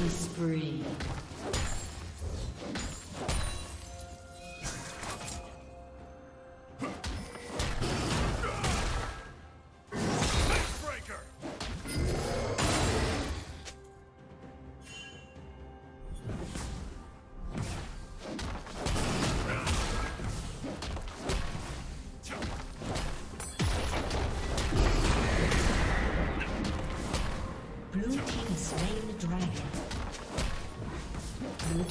Killing spree.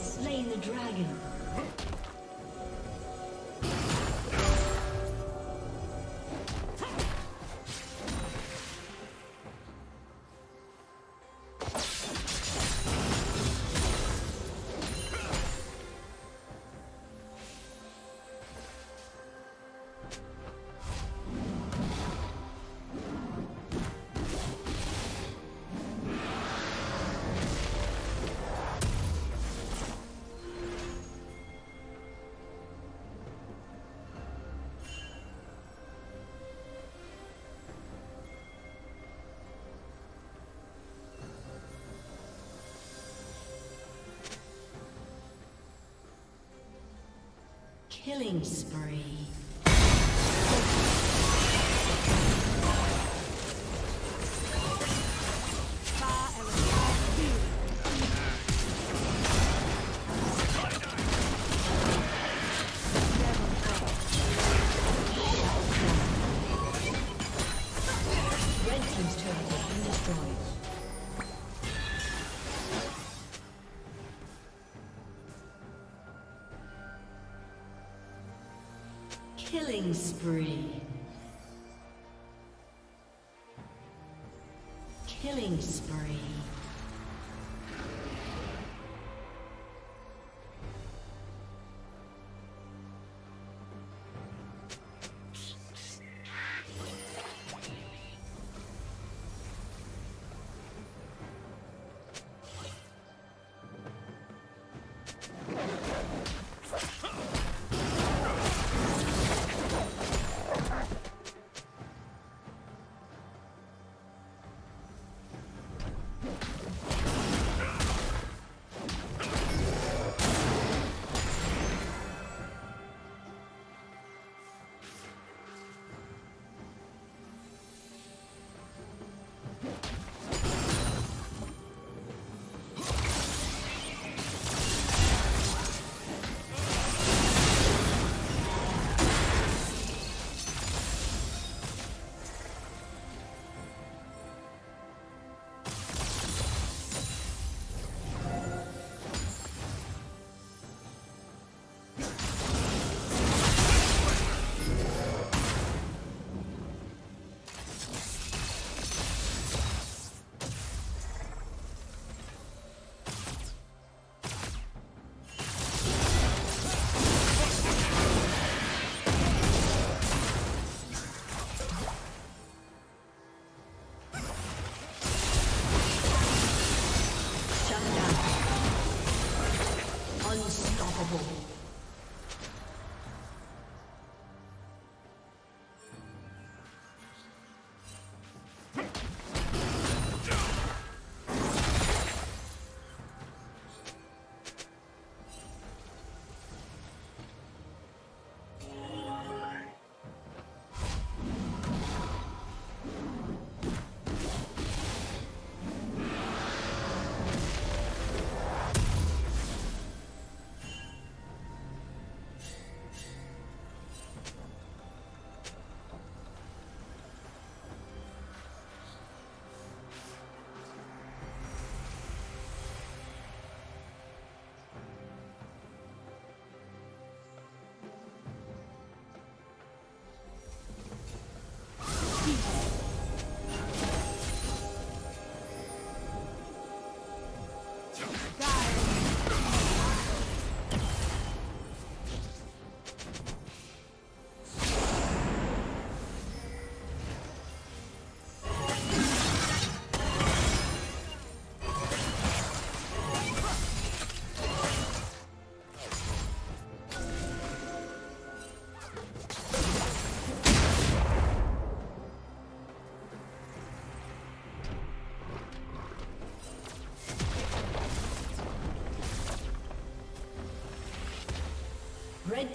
has slain the dragon. Killing spree. Killing spree. Killing spree. Red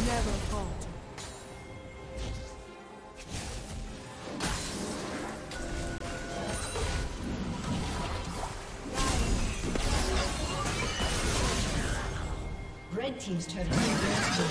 Never falter. Red team's turret has been destroyed.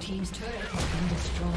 Team's turret has been destroyed. Team's turret has been destroyed.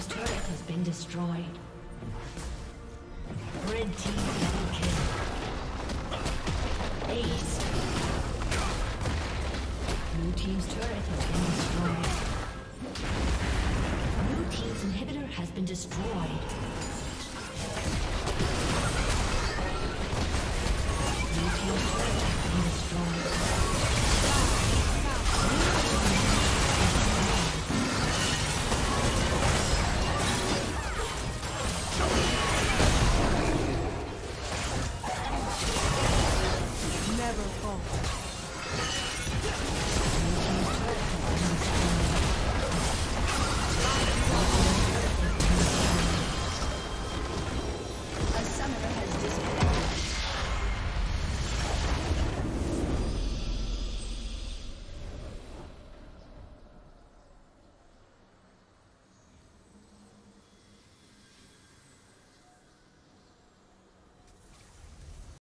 Team's turret has been destroyed. Red team.